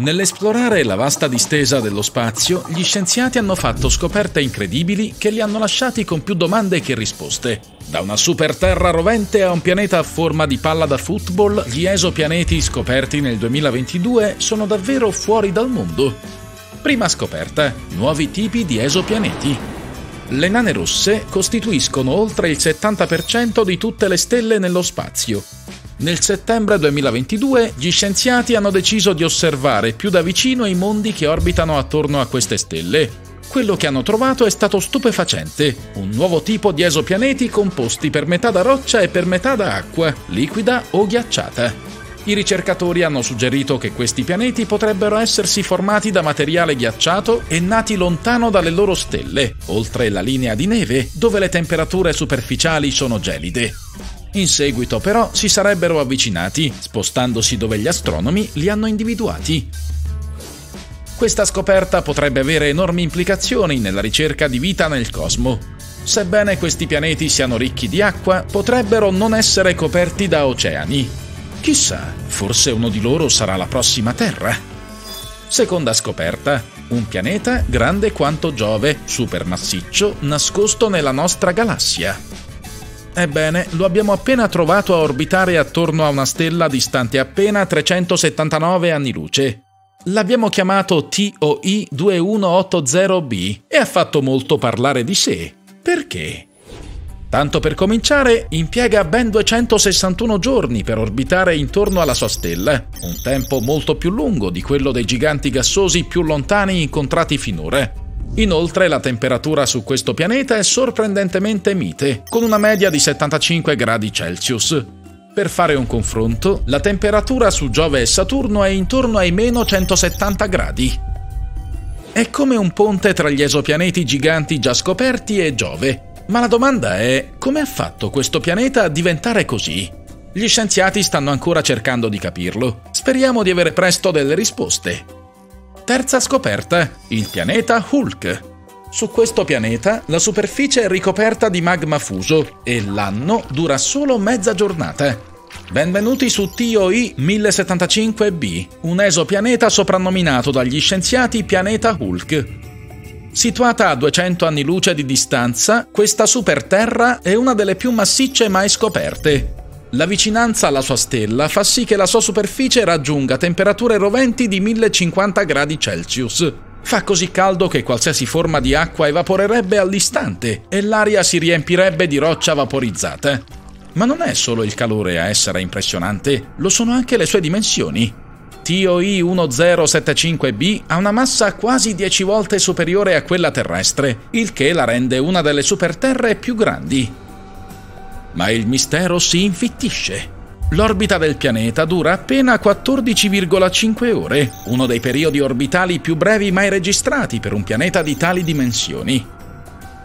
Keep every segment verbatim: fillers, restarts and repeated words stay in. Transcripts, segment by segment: Nell'esplorare la vasta distesa dello spazio, gli scienziati hanno fatto scoperte incredibili che li hanno lasciati con più domande che risposte. Da una superterra rovente a un pianeta a forma di palla da football, gli esopianeti scoperti nel duemilaventidue sono davvero fuori dal mondo. Prima scoperta: nuovi tipi di esopianeti. Le nane rosse costituiscono oltre il settanta per cento di tutte le stelle nello spazio. Nel settembre duemilaventidue gli scienziati hanno deciso di osservare più da vicino i mondi che orbitano attorno a queste stelle. Quello che hanno trovato è stato stupefacente: un nuovo tipo di esopianeti composti per metà da roccia e per metà da acqua, liquida o ghiacciata. I ricercatori hanno suggerito che questi pianeti potrebbero essersi formati da materiale ghiacciato e nati lontano dalle loro stelle, oltre la linea di neve, dove le temperature superficiali sono gelide. In seguito però si sarebbero avvicinati, spostandosi dove gli astronomi li hanno individuati. Questa scoperta potrebbe avere enormi implicazioni nella ricerca di vita nel cosmo. Sebbene questi pianeti siano ricchi di acqua, potrebbero non essere coperti da oceani. Chissà, forse uno di loro sarà la prossima Terra. Seconda scoperta: un pianeta grande quanto Giove, supermassiccio, nascosto nella nostra galassia. Ebbene, lo abbiamo appena trovato a orbitare attorno a una stella distante appena trecentosettantanove anni luce. L'abbiamo chiamato T O I ventuno ottanta b e ha fatto molto parlare di sé. Perché? Tanto per cominciare, impiega ben duecentosessantuno giorni per orbitare intorno alla sua stella, un tempo molto più lungo di quello dei giganti gassosi più lontani incontrati finora. Inoltre la temperatura su questo pianeta è sorprendentemente mite, con una media di settantacinque gradi Celsius. Per fare un confronto, la temperatura su Giove e Saturno è intorno ai meno centosettanta gradi. È come un ponte tra gli esopianeti giganti già scoperti e Giove. Ma la domanda è: come ha fatto questo pianeta a diventare così? Gli scienziati stanno ancora cercando di capirlo. Speriamo di avere presto delle risposte. Terza scoperta: il pianeta Hulk. Su questo pianeta la superficie è ricoperta di magma fuso e l'anno dura solo mezza giornata. Benvenuti su T O I mille settantacinque b, un esopianeta soprannominato dagli scienziati pianeta Hulk. Situata a duecento anni luce di distanza, questa superterra è una delle più massicce mai scoperte. La vicinanza alla sua stella fa sì che la sua superficie raggiunga temperature roventi di millecinquanta gradi Celsius. Fa così caldo che qualsiasi forma di acqua evaporerebbe all'istante e l'aria si riempirebbe di roccia vaporizzata. Ma non è solo il calore a essere impressionante, lo sono anche le sue dimensioni. T O I mille settantacinque b ha una massa quasi dieci volte superiore a quella terrestre, il che la rende una delle superterre più grandi. Ma il mistero si infittisce. L'orbita del pianeta dura appena quattordici virgola cinque ore, uno dei periodi orbitali più brevi mai registrati per un pianeta di tali dimensioni.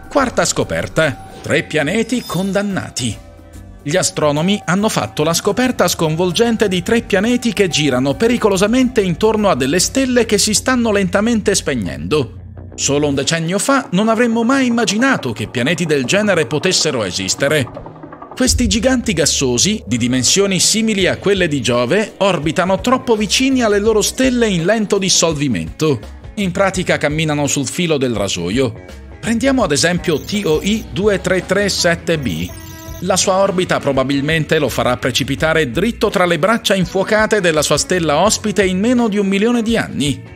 Quarta scoperta: tre pianeti condannati. Gli astronomi hanno fatto la scoperta sconvolgente di tre pianeti che girano pericolosamente intorno a delle stelle che si stanno lentamente spegnendo. Solo un decennio fa non avremmo mai immaginato che pianeti del genere potessero esistere. Questi giganti gassosi, di dimensioni simili a quelle di Giove, orbitano troppo vicini alle loro stelle in lento dissolvimento. In pratica camminano sul filo del rasoio. Prendiamo ad esempio T O I due tre tre sette b. La sua orbita probabilmente lo farà precipitare dritto tra le braccia infuocate della sua stella ospite in meno di un milione di anni.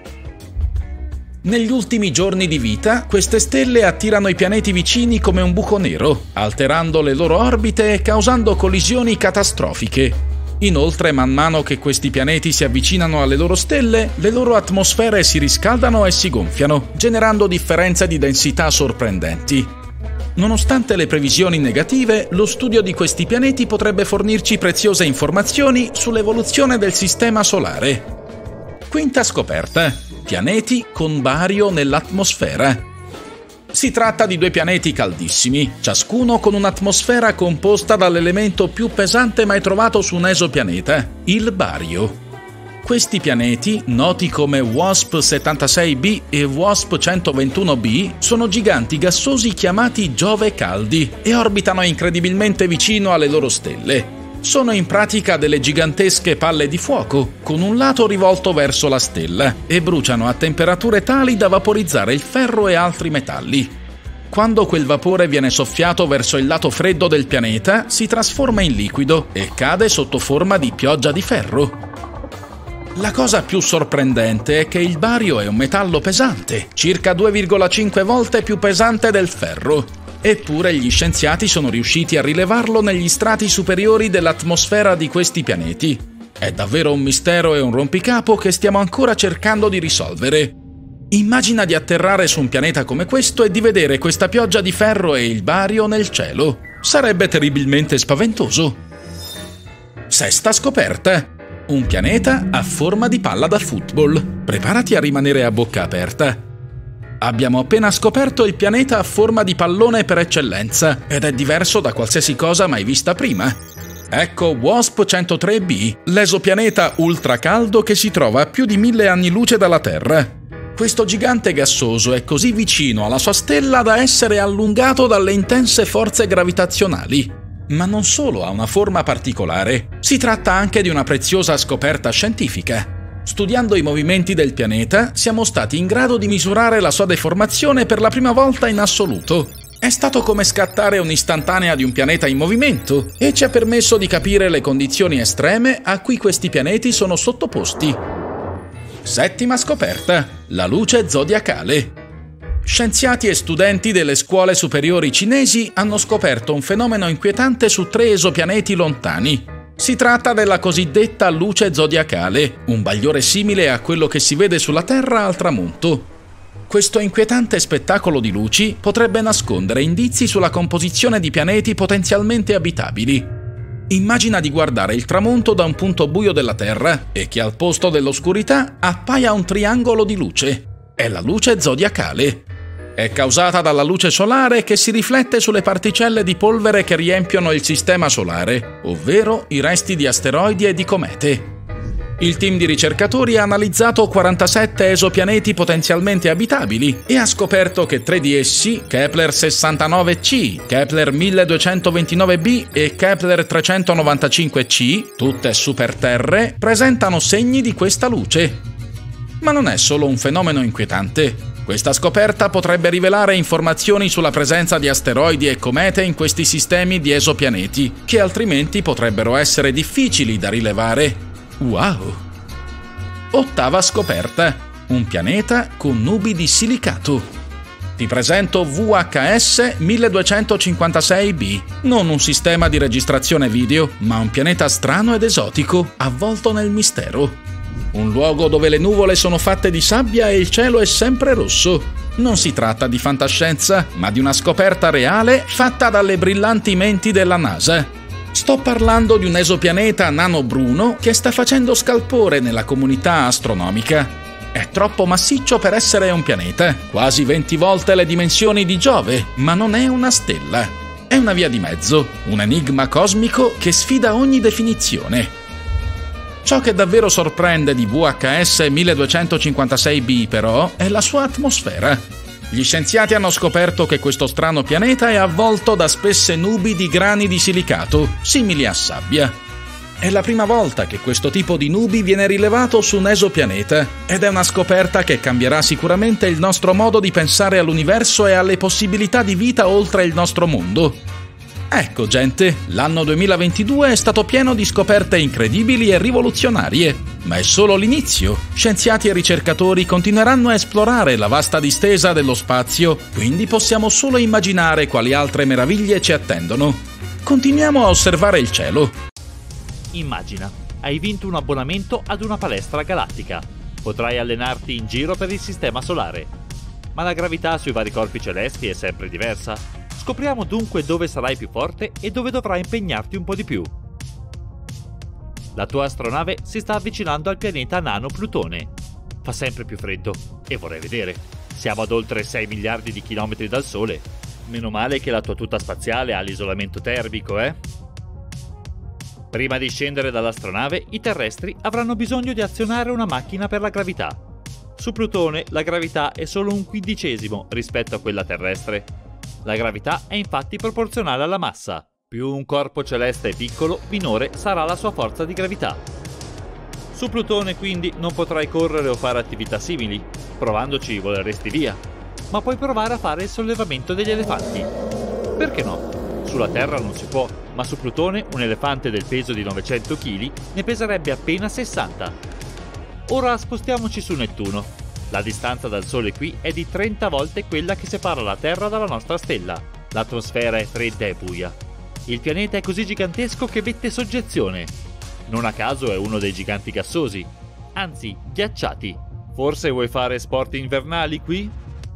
Negli ultimi giorni di vita, queste stelle attirano i pianeti vicini come un buco nero, alterando le loro orbite e causando collisioni catastrofiche. Inoltre, man mano che questi pianeti si avvicinano alle loro stelle, le loro atmosfere si riscaldano e si gonfiano, generando differenze di densità sorprendenti. Nonostante le previsioni negative, lo studio di questi pianeti potrebbe fornirci preziose informazioni sull'evoluzione del sistema solare. Quinta scoperta: pianeti con bario nell'atmosfera. Si tratta di due pianeti caldissimi, ciascuno con un'atmosfera composta dall'elemento più pesante mai trovato su un esopianeta, il bario. Questi pianeti, noti come WASP settantasei b e WASP centoventuno b, sono giganti gassosi chiamati Giove caldi e orbitano incredibilmente vicino alle loro stelle. sono in pratica delle gigantesche palle di fuoco con un lato rivolto verso la stella e bruciano a temperature tali da vaporizzare il ferro e altri metalli. Quando quel vapore viene soffiato verso il lato freddo del pianeta, si trasforma in liquido e cade sotto forma di pioggia di ferro. La cosa più sorprendente è che il bario è un metallo pesante, circa due virgola cinque volte più pesante del ferro. Eppure gli scienziati sono riusciti a rilevarlo negli strati superiori dell'atmosfera di questi pianeti. È davvero un mistero e un rompicapo che stiamo ancora cercando di risolvere. Immagina di atterrare su un pianeta come questo e di vedere questa pioggia di ferro e il bario nel cielo. Sarebbe terribilmente spaventoso. Sesta scoperta. Un pianeta a forma di palla da football. Preparati a rimanere a bocca aperta. Abbiamo appena scoperto il pianeta a forma di pallone per eccellenza ed è diverso da qualsiasi cosa mai vista prima. Ecco WASP centotre b, l'esopianeta ultracaldo che si trova a più di mille anni luce dalla Terra. Questo gigante gassoso è così vicino alla sua stella da essere allungato dalle intense forze gravitazionali. Ma non solo ha una forma particolare, si tratta anche di una preziosa scoperta scientifica. Studiando i movimenti del pianeta, siamo stati in grado di misurare la sua deformazione per la prima volta in assoluto. È stato come scattare un'istantanea di un pianeta in movimento e ci ha permesso di capire le condizioni estreme a cui questi pianeti sono sottoposti. Settima scoperta: la luce zodiacale. Scienziati e studenti delle scuole superiori cinesi hanno scoperto un fenomeno inquietante su tre esopianeti lontani. Si tratta della cosiddetta luce zodiacale, un bagliore simile a quello che si vede sulla Terra al tramonto. Questo inquietante spettacolo di luci potrebbe nascondere indizi sulla composizione di pianeti potenzialmente abitabili. Immagina di guardare il tramonto da un punto buio della Terra e che al posto dell'oscurità appaia un triangolo di luce. È la luce zodiacale. È causata dalla luce solare che si riflette sulle particelle di polvere che riempiono il sistema solare, ovvero i resti di asteroidi e di comete. Il team di ricercatori ha analizzato quarantasette esopianeti potenzialmente abitabili e ha scoperto che tre di essi, Kepler sessantanove C, Kepler milleduecentoventinove B e Kepler trecentonovantacinque C, tutte superterre, presentano segni di questa luce. Ma non è solo un fenomeno inquietante. Questa scoperta potrebbe rivelare informazioni sulla presenza di asteroidi e comete in questi sistemi di esopianeti, che altrimenti potrebbero essere difficili da rilevare. Wow! Ottava scoperta: un pianeta con nubi di silicato. Ti presento V H S milleduecentocinquantasei b, non un sistema di registrazione video, ma un pianeta strano ed esotico, avvolto nel mistero. Un luogo dove le nuvole sono fatte di sabbia e il cielo è sempre rosso. Non si tratta di fantascienza, ma di una scoperta reale fatta dalle brillanti menti della NASA. Sto parlando di un esopianeta nano-bruno che sta facendo scalpore nella comunità astronomica. È troppo massiccio per essere un pianeta, quasi venti volte le dimensioni di Giove, ma non è una stella. È una via di mezzo, un enigma cosmico che sfida ogni definizione. Ciò che davvero sorprende di V H S milleduecentocinquantasei b, però, è la sua atmosfera. Gli scienziati hanno scoperto che questo strano pianeta è avvolto da spesse nubi di grani di silicato, simili a sabbia. È la prima volta che questo tipo di nubi viene rilevato su un esopianeta, ed è una scoperta che cambierà sicuramente il nostro modo di pensare all'universo e alle possibilità di vita oltre il nostro mondo. Ecco gente, l'anno duemilaventidue è stato pieno di scoperte incredibili e rivoluzionarie, ma è solo l'inizio. Scienziati e ricercatori continueranno a esplorare la vasta distesa dello spazio, quindi possiamo solo immaginare quali altre meraviglie ci attendono. Continuiamo a osservare il cielo. Immagina, hai vinto un abbonamento ad una palestra galattica. Potrai allenarti in giro per il sistema solare. Ma la gravità sui vari corpi celesti è sempre diversa. Scopriamo dunque dove sarai più forte e dove dovrai impegnarti un po' di più. La tua astronave si sta avvicinando al pianeta nano Plutone. Fa sempre più freddo e vorrei vedere. Siamo ad oltre sei miliardi di chilometri dal Sole. Meno male che la tua tuta spaziale ha l'isolamento termico, eh? Prima di scendere dall'astronave, i terrestri avranno bisogno di azionare una macchina per la gravità. Su Plutone la gravità è solo un quindicesimo rispetto a quella terrestre. La gravità è infatti proporzionale alla massa. Più un corpo celeste è piccolo, minore sarà la sua forza di gravità. Su Plutone quindi non potrai correre o fare attività simili, provandoci voleresti via, ma puoi provare a fare il sollevamento degli elefanti. Perché no? Sulla Terra non si può, ma su Plutone un elefante del peso di novecento chili ne peserebbe appena sessanta. Ora spostiamoci su Nettuno. La distanza dal Sole qui è di trenta volte quella che separa la Terra dalla nostra stella. L'atmosfera è fredda e buia. Il pianeta è così gigantesco che vette soggezione. Non a caso è uno dei giganti gassosi, anzi ghiacciati. Forse vuoi fare sport invernali qui?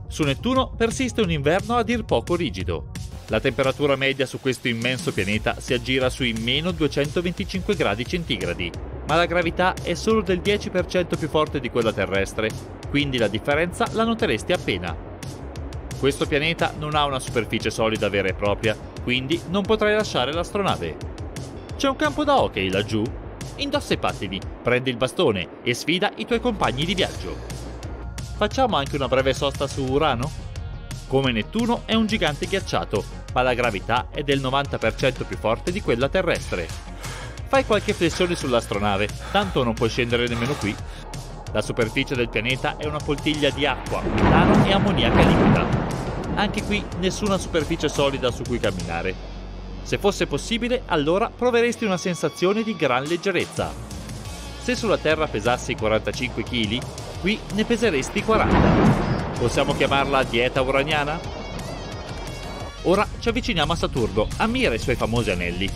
Su Nettuno persiste un inverno a dir poco rigido. La temperatura media su questo immenso pianeta si aggira sui meno duecentoventicinque gradi centigradi, ma la gravità è solo del dieci per cento più forte di quella terrestre, quindi la differenza la noteresti appena. Questo pianeta non ha una superficie solida vera e propria, quindi non potrai lasciare l'astronave. C'è un campo da hockey laggiù? Indossa i pattini, prendi il bastone e sfida i tuoi compagni di viaggio. Facciamo anche una breve sosta su Urano? Come Nettuno è un gigante ghiacciato, ma la gravità è del novanta per cento più forte di quella terrestre. Fai qualche flessione sull'astronave, tanto non puoi scendere nemmeno qui. La superficie del pianeta è una poltiglia di acqua, metano e ammoniaca liquida. Anche qui nessuna superficie solida su cui camminare. Se fosse possibile, allora proveresti una sensazione di gran leggerezza. Se sulla Terra pesassi quarantacinque chili, qui ne peseresti quaranta. Possiamo chiamarla dieta uraniana? Ora ci avviciniamo a Saturno, ammira i suoi famosi anelli.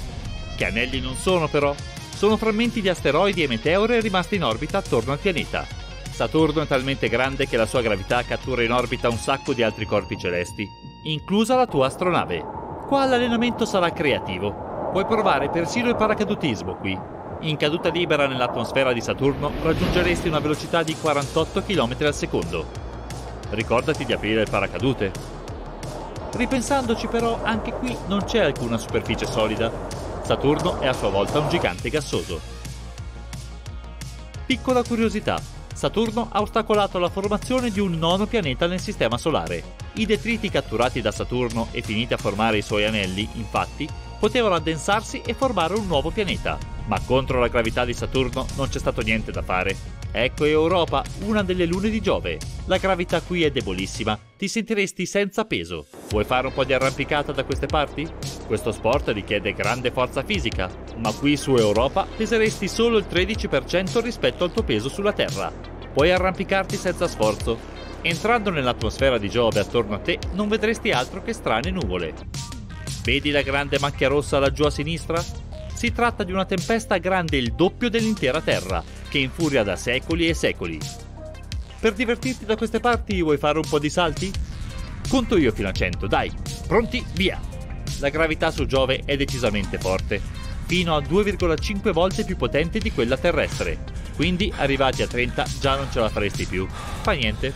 Che anelli non sono però? Sono frammenti di asteroidi e meteore rimasti in orbita attorno al pianeta. Saturno è talmente grande che la sua gravità cattura in orbita un sacco di altri corpi celesti, inclusa la tua astronave. Qua l'allenamento sarà creativo. Puoi provare persino il paracadutismo qui. In caduta libera nell'atmosfera di Saturno raggiungeresti una velocità di quarantotto chilometri al secondo. Ricordati di aprire il paracadute. Ripensandoci però, anche qui non c'è alcuna superficie solida. Saturno è a sua volta un gigante gassoso. Piccola curiosità, Saturno ha ostacolato la formazione di un nono pianeta nel sistema solare. I detriti catturati da Saturno e finiti a formare i suoi anelli, infatti, potevano addensarsi e formare un nuovo pianeta. Ma contro la gravità di Saturno non c'è stato niente da fare. Ecco Europa, una delle lune di Giove. La gravità qui è debolissima, ti sentiresti senza peso. Vuoi fare un po' di arrampicata da queste parti? Questo sport richiede grande forza fisica, ma qui su Europa peseresti solo il tredici per cento rispetto al tuo peso sulla Terra. Puoi arrampicarti senza sforzo. Entrando nell'atmosfera di Giove attorno a te non vedresti altro che strane nuvole. Vedi la grande macchia rossa laggiù a sinistra? Si tratta di una tempesta grande il doppio dell'intera Terra, che infuria da secoli e secoli. Per divertirti da queste parti vuoi fare un po' di salti? Conto io fino a cento, dai! Pronti, via! La gravità su Giove è decisamente forte, fino a due virgola cinque volte più potente di quella terrestre, quindi arrivati a trenta già non ce la faresti più. Fa niente.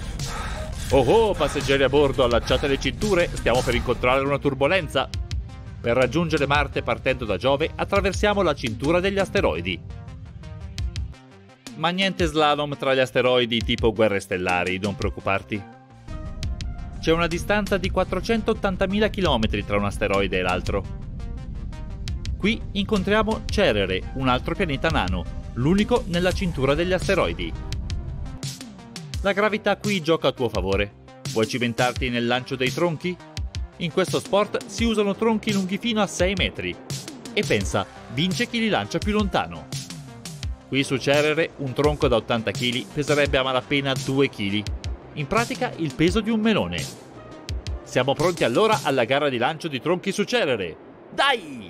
Oh oh, passeggeri a bordo, allacciate le cinture, stiamo per incontrare una turbolenza! Per raggiungere Marte partendo da Giove attraversiamo la cintura degli asteroidi. Ma niente slalom tra gli asteroidi tipo guerre stellari, non preoccuparti. C'è una distanza di quattrocentottantamila chilometri tra un asteroide e l'altro. Qui incontriamo Cerere, un altro pianeta nano, l'unico nella cintura degli asteroidi. La gravità qui gioca a tuo favore. Vuoi cimentarti nel lancio dei tronchi? In questo sport si usano tronchi lunghi fino a sei metri. E pensa, vince chi li lancia più lontano. Qui su Cerere un tronco da ottanta chili peserebbe a malapena due chili. In pratica il peso di un melone. Siamo pronti allora alla gara di lancio di tronchi su Cerere. Dai!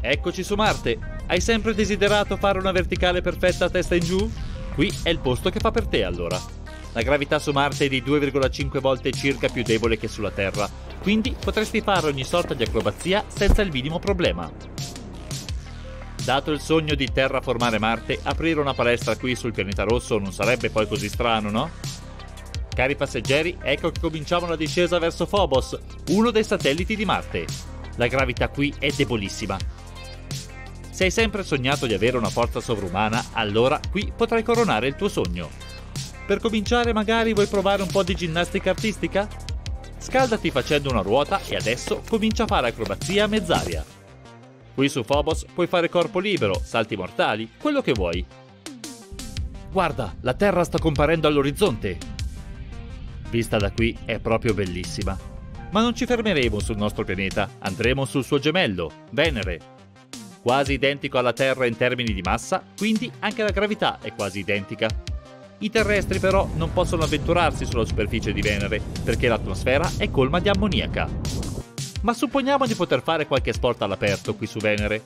Eccoci su Marte. Hai sempre desiderato fare una verticale perfetta a testa in giù? Qui è il posto che fa per te allora. La gravità su Marte è di due virgola cinque volte circa più debole che sulla Terra, quindi potresti fare ogni sorta di acrobazia senza il minimo problema. Dato il sogno di terraformare Marte, aprire una palestra qui sul pianeta rosso non sarebbe poi così strano, no? Cari passeggeri, ecco che cominciamo la discesa verso Phobos, uno dei satelliti di Marte. La gravità qui è debolissima. Se hai sempre sognato di avere una forza sovrumana, allora qui potrai coronare il tuo sogno. Per cominciare magari vuoi provare un po' di ginnastica artistica? Scaldati facendo una ruota e adesso comincia a fare acrobazia mezz'aria. Qui su Phobos puoi fare corpo libero, salti mortali, quello che vuoi. Guarda, la Terra sta comparendo all'orizzonte! Vista da qui è proprio bellissima. Ma non ci fermeremo sul nostro pianeta, andremo sul suo gemello, Venere. Quasi identico alla Terra in termini di massa, quindi anche la gravità è quasi identica. I terrestri però non possono avventurarsi sulla superficie di Venere, perché l'atmosfera è colma di ammoniaca. Ma supponiamo di poter fare qualche sport all'aperto qui su Venere.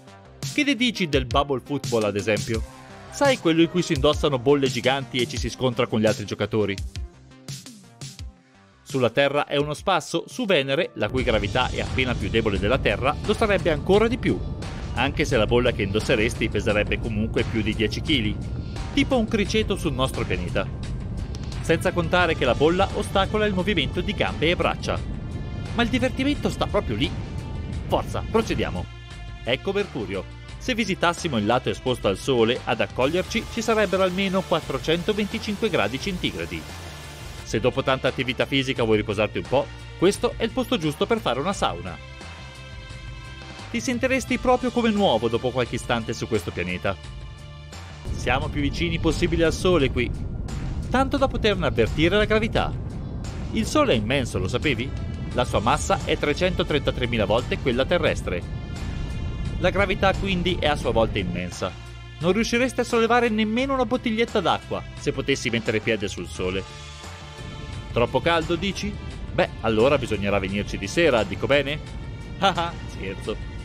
Che ne dici del bubble football ad esempio? Sai, quello in cui si indossano bolle giganti e ci si scontra con gli altri giocatori? Sulla Terra è uno spasso, su Venere, la cui gravità è appena più debole della Terra, lo sarebbe ancora di più. Anche se la bolla che indosseresti peserebbe comunque più di dieci chili, tipo un criceto sul nostro pianeta. Senza contare che la bolla ostacola il movimento di gambe e braccia. Ma il divertimento sta proprio lì. Forza, procediamo. Ecco Mercurio. Se visitassimo il lato esposto al Sole, ad accoglierci ci sarebbero almeno quattrocentoventicinque gradi centigradi. Se dopo tanta attività fisica vuoi riposarti un po', questo è il posto giusto per fare una sauna. Ti sentiresti proprio come nuovo dopo qualche istante su questo pianeta. Siamo più vicini possibile al Sole qui, tanto da poterne avvertire la gravità. Il Sole è immenso, lo sapevi? La sua massa è trecentotrentatremila volte quella terrestre. La gravità quindi è a sua volta immensa. Non riuscireste a sollevare nemmeno una bottiglietta d'acqua se potessi mettere piede sul Sole. Troppo caldo, dici? Beh, allora bisognerà venirci di sera, dico bene? Haha, scherzo.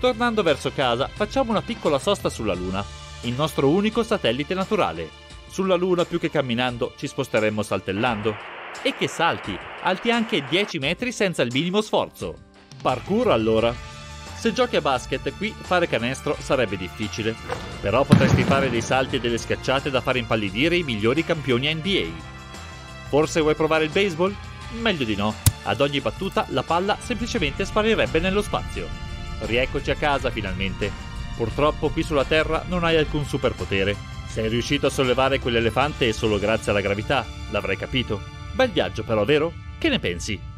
Tornando verso casa, facciamo una piccola sosta sulla Luna, il nostro unico satellite naturale. Sulla Luna più che camminando ci sposteremmo saltellando. E che salti, alti anche dieci metri senza il minimo sforzo. Parkour allora. Se giochi a basket qui fare canestro sarebbe difficile, però potresti fare dei salti e delle schiacciate da far impallidire i migliori campioni N B A. Forse vuoi provare il baseball? Meglio di no, ad ogni battuta la palla semplicemente sparirebbe nello spazio. Rieccoci a casa finalmente. Purtroppo qui sulla Terra non hai alcun superpotere. Sei riuscito a sollevare quell'elefante solo grazie alla gravità, l'avrei capito. Bel viaggio però, vero? Che ne pensi?